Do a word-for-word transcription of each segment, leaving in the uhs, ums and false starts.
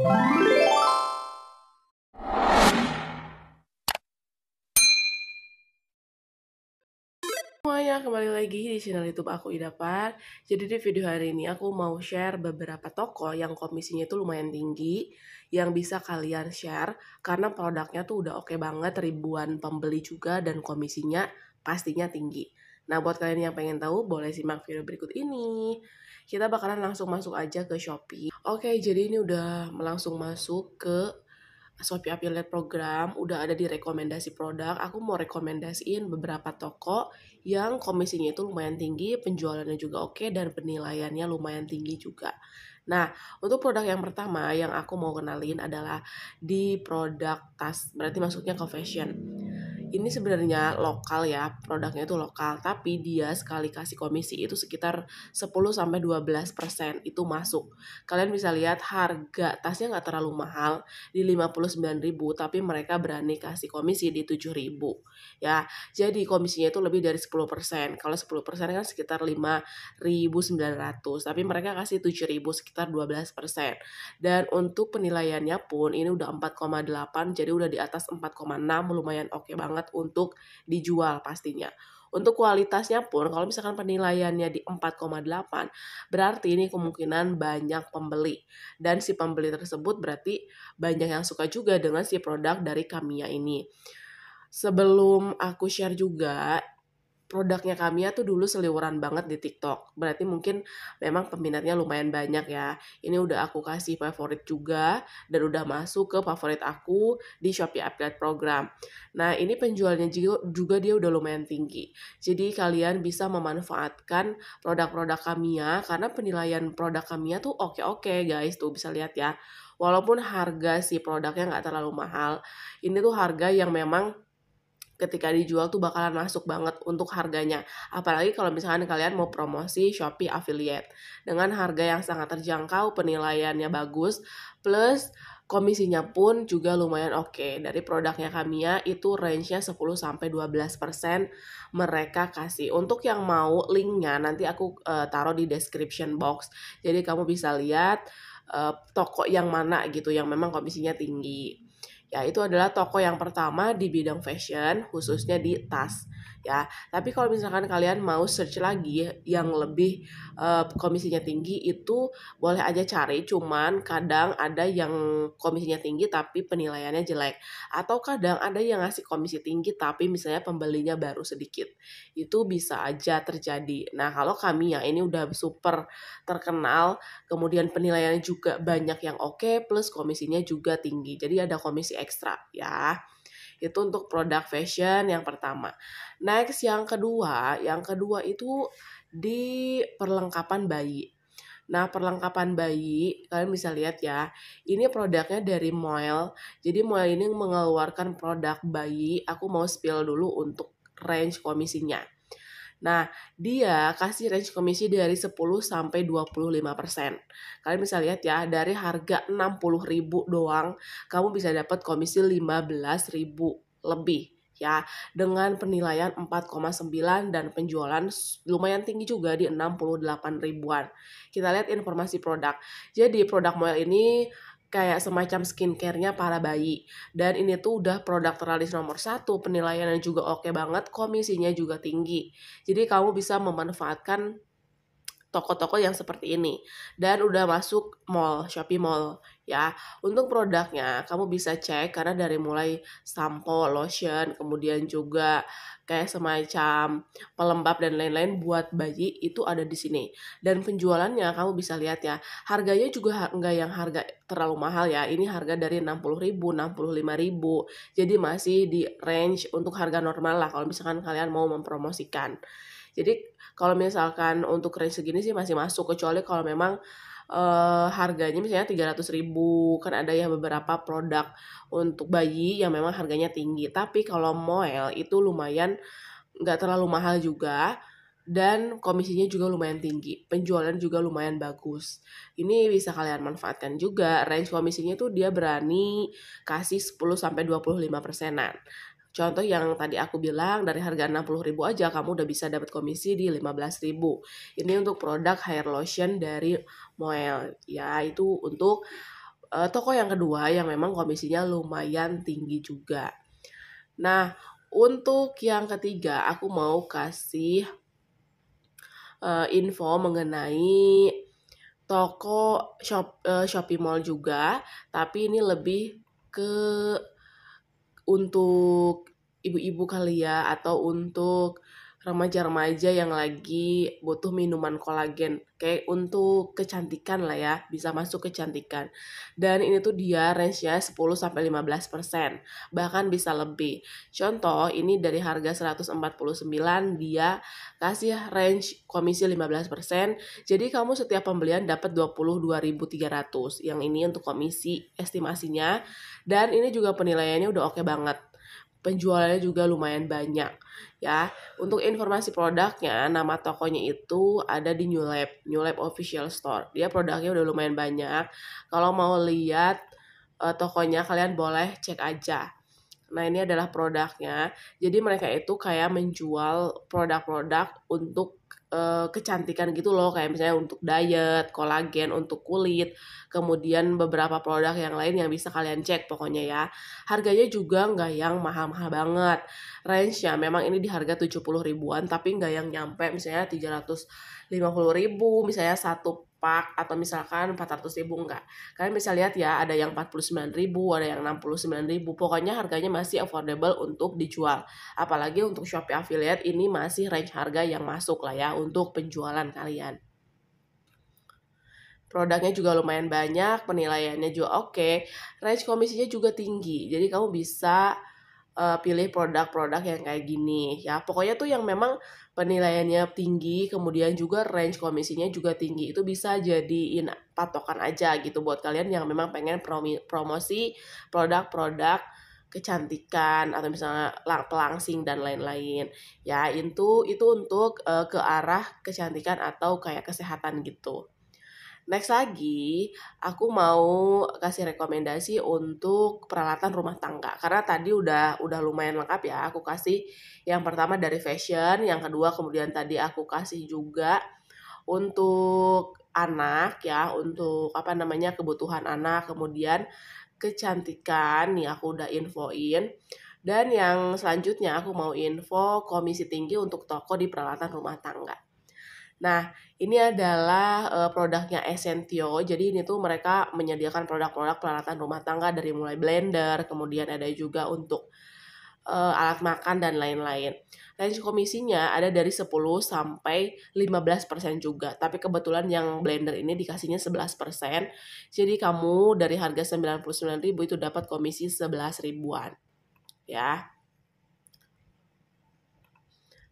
Semuanya, kembali lagi di channel YouTube aku, Ida Par. Jadi di video hari ini aku mau share beberapa toko yang komisinya itu lumayan tinggi, yang bisa kalian share karena produknya tuh udah oke banget, ribuan pembeli juga dan komisinya pastinya tinggi. Nah, buat kalian yang pengen tahu boleh simak video berikut ini. Kita bakalan langsung masuk aja ke Shopee. Oke, jadi ini udah langsung masuk ke Shopee Affiliate Program, udah ada di rekomendasi produk. Aku mau rekomendasiin beberapa toko yang komisinya itu lumayan tinggi, penjualannya juga oke, dan penilaiannya lumayan tinggi juga. Nah, untuk produk yang pertama yang aku mau kenalin adalah di produk tas, berarti masuknya ke fashion. Ini sebenarnya lokal ya, produknya itu lokal, tapi dia sekali kasih komisi itu sekitar sepuluh sampai dua belas persen itu masuk. Kalian bisa lihat harga tasnya nggak terlalu mahal, di lima puluh sembilan ribu, tapi mereka berani kasih komisi di tujuh ribu. Ya, jadi komisinya itu lebih dari sepuluh persen. Kalau sepuluh persen kan sekitar lima ribu sembilan ratus, tapi mereka kasih tujuh ribu sekitar dua belas persen. Dan untuk penilaiannya pun ini udah empat koma delapan, jadi udah di atas empat koma enam, lumayan oke banget untuk dijual pastinya. Untuk kualitasnya pun kalau misalkan penilaiannya di empat koma delapan, berarti ini kemungkinan banyak pembeli. Dan si pembeli tersebut berarti banyak yang suka juga dengan si produk dari Kamiya ini. Sebelum aku share juga, produknya Kamiya tuh dulu seliweran banget di TikTok. Berarti mungkin memang peminatnya lumayan banyak ya. Ini udah aku kasih favorit juga dan udah masuk ke favorit aku di Shopee Affiliate Program. Nah, ini penjualnya juga, juga dia udah lumayan tinggi. Jadi kalian bisa memanfaatkan produk-produk Kamiya karena penilaian produk Kamiya tuh oke-oke guys. Tuh bisa lihat ya. Walaupun harga si produknya nggak terlalu mahal, ini tuh harga yang memang ketika dijual tuh bakalan masuk banget untuk harganya. Apalagi kalau misalkan kalian mau promosi Shopee Affiliate. Dengan harga yang sangat terjangkau, penilaiannya bagus, plus komisinya pun juga lumayan oke. Dari produknya Kamiya itu range-nya sepuluh sampai dua belas persen mereka kasih. Untuk yang mau linknya nanti aku uh, taruh di description box. Jadi kamu bisa lihat uh, toko yang mana gitu yang memang komisinya tinggi. Ya, itu adalah toko yang pertama di bidang fashion, khususnya di tas ya. Tapi kalau misalkan kalian mau search lagi yang lebih uh, komisinya tinggi, itu boleh aja cari, cuman kadang ada yang komisinya tinggi tapi penilaiannya jelek, atau kadang ada yang ngasih komisi tinggi tapi misalnya pembelinya baru sedikit. Itu bisa aja terjadi. Nah, kalau Kamiya ini udah super terkenal, kemudian penilaiannya juga banyak yang oke, plus komisinya juga tinggi. Jadi ada komisi ekstra ya. Itu untuk produk fashion yang pertama. Next, yang kedua, yang kedua itu di perlengkapan bayi. Nah, perlengkapan bayi kalian bisa lihat ya. Ini produknya dari Moel. Jadi Moel ini mengeluarkan produk bayi. Aku mau spill dulu untuk range komisinya. Nah, dia kasih range komisi dari sepuluh sampai dua puluh lima persen. Kalian bisa lihat ya, dari harga enam puluh ribu doang, kamu bisa dapat komisi lima belas ribu lebih ya, dengan penilaian empat koma sembilan dan penjualan lumayan tinggi juga di enam puluh delapan ribuan. Kita lihat informasi produk. Jadi produk Moel ini kayak semacam skincare-nya para bayi. Dan ini tuh udah produk terlaris nomor satu, penilaiannya juga oke banget, komisinya juga tinggi. Jadi kamu bisa memanfaatkan toko-toko yang seperti ini. Dan udah masuk mall, Shopee Mall ya. Untuk produknya kamu bisa cek karena dari mulai sampo, lotion, kemudian juga kayak semacam pelembab dan lain-lain buat bayi itu ada di sini. Dan penjualannya kamu bisa lihat ya. Harganya juga enggak yang harga terlalu mahal ya. Ini harga dari enam puluh ribu, enam puluh lima ribu. Jadi masih di range untuk harga normal lah kalau misalkan kalian mau mempromosikan. Jadi kalau misalkan untuk range segini sih masih masuk, kecuali kalau memang Uh, harganya misalnya tiga ratus ribu, kan ada ya beberapa produk untuk bayi yang memang harganya tinggi. Tapi kalau Moel itu lumayan nggak terlalu mahal juga, dan komisinya juga lumayan tinggi, penjualan juga lumayan bagus. Ini bisa kalian manfaatkan juga. Range komisinya tuh dia berani kasih sepuluh sampai dua puluh lima persenan. Contoh yang tadi aku bilang, dari harga enam puluh ribu aja kamu udah bisa dapat komisi di lima belas ribu. Ini untuk produk hair lotion dari Moel. Ya, itu untuk uh, toko yang kedua yang memang komisinya lumayan tinggi juga. Nah, untuk yang ketiga aku mau kasih uh, info mengenai toko shop, uh, Shopee Mall juga, tapi ini lebih ke untuk ibu-ibu kali ya, atau untuk remaja-remaja yang lagi butuh minuman kolagen, kayak untuk kecantikan lah ya, bisa masuk kecantikan. Dan ini tuh dia range-nya sepuluh sampai lima belas persen, bahkan bisa lebih. Contoh, ini dari harga seratus empat puluh sembilan dia kasih range komisi lima belas persen. Jadi kamu setiap pembelian dapat dua puluh dua ribu tiga ratus. Yang ini untuk komisi estimasinya, dan ini juga penilaiannya udah oke banget. Penjualannya juga lumayan banyak ya. Untuk informasi produknya, nama tokonya itu ada di New Lab, New Lab Official Store. Dia produknya udah lumayan banyak. Kalau mau lihat uh, tokonya, kalian boleh cek aja. Nah, ini adalah produknya. Jadi mereka itu kayak menjual produk-produk untuk uh, kecantikan gitu loh. Kayak misalnya untuk diet, kolagen, untuk kulit. Kemudian beberapa produk yang lain yang bisa kalian cek pokoknya ya. Harganya juga nggak yang mahal-mahal banget. Range-nya memang ini di harga tujuh puluh ribuan, tapi nggak yang nyampe misalnya tiga ratus lima puluh ribu, misalnya satu pak, atau misalkan empat ratus ribu, enggak. Kalian bisa lihat ya, ada yang empat puluh sembilan ribu, ada yang enam puluh sembilan ribu. Pokoknya harganya masih affordable untuk dijual. Apalagi untuk Shopee Affiliate ini masih range harga yang masuk lah ya untuk penjualan kalian. Produknya juga lumayan banyak, penilaiannya juga oke, okay. Range komisinya juga tinggi, jadi kamu bisa uh, pilih produk-produk yang kayak gini ya. Pokoknya tuh yang memang penilaiannya tinggi, kemudian juga range komisinya juga tinggi, itu bisa jadiin patokan aja gitu buat kalian yang memang pengen promosi produk-produk kecantikan atau misalnya pelangsing dan lain-lain ya. Itu itu untuk uh, ke arah kecantikan atau kayak kesehatan gitu. Next lagi, aku mau kasih rekomendasi untuk peralatan rumah tangga. Karena tadi udah udah lumayan lengkap ya. Aku kasih yang pertama dari fashion, yang kedua kemudian tadi aku kasih juga untuk anak ya, untuk apa namanya kebutuhan anak, kemudian kecantikan nih aku udah infoin. Dan yang selanjutnya aku mau info komisi tinggi untuk toko di peralatan rumah tangga. Nah, ini adalah uh, produknya Esensio. Jadi ini tuh mereka menyediakan produk-produk peralatan rumah tangga dari mulai blender, kemudian ada juga untuk uh, alat makan dan lain-lain. Range komisinya ada dari sepuluh sampai lima belas persen juga. Tapi kebetulan yang blender ini dikasihnya sebelas persen. Jadi kamu dari harga sembilan puluh sembilan ribu itu dapat komisi sebelas ribuan. Ya.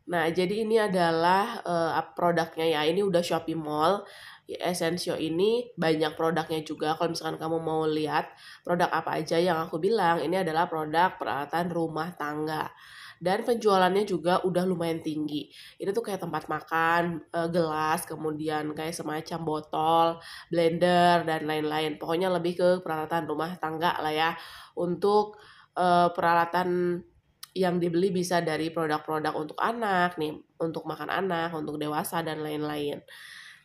Nah, jadi ini adalah uh, produknya ya. Ini udah Shopee Mall. Esensio ini banyak produknya juga. Kalau misalkan kamu mau lihat produk apa aja yang aku bilang, ini adalah produk peralatan rumah tangga. Dan penjualannya juga udah lumayan tinggi. Ini tuh kayak tempat makan, uh, gelas, kemudian kayak semacam botol, blender, dan lain-lain. Pokoknya lebih ke peralatan rumah tangga lah ya. Untuk uh, peralatan yang dibeli bisa dari produk-produk untuk anak nih, untuk makan anak, untuk dewasa, dan lain-lain.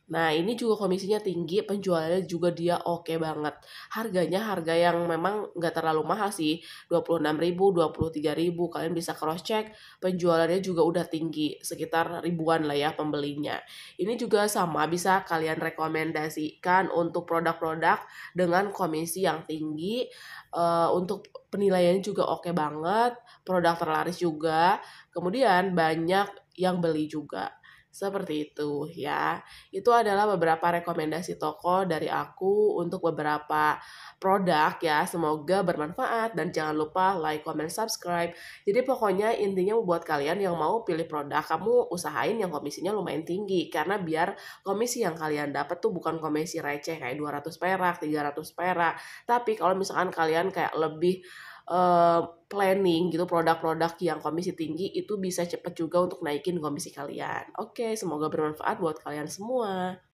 Nah, ini juga komisinya tinggi, penjualannya juga dia oke banget. Harganya harga yang memang nggak terlalu mahal sih, dua puluh enam ribu, dua puluh tiga ribu, kalian bisa cross-check, penjualannya juga udah tinggi, sekitar ribuan lah ya pembelinya. Ini juga sama, bisa kalian rekomendasikan untuk produk-produk dengan komisi yang tinggi, uh, untuk penilaiannya juga oke banget, produk terlaris juga, kemudian banyak yang beli juga. Seperti itu ya. Itu adalah beberapa rekomendasi toko dari aku untuk beberapa produk ya. Semoga bermanfaat dan jangan lupa like, comment, subscribe. Jadi pokoknya intinya buat kalian yang mau pilih produk, kamu usahain yang komisinya lumayan tinggi. Karena biar komisi yang kalian dapat tuh bukan komisi receh kayak dua ratus perak, tiga ratus perak. Tapi kalau misalkan kalian kayak lebih Uh, planning gitu, produk-produk yang komisi tinggi itu bisa cepat juga untuk naikin komisi kalian. Oke, semoga bermanfaat buat kalian semua.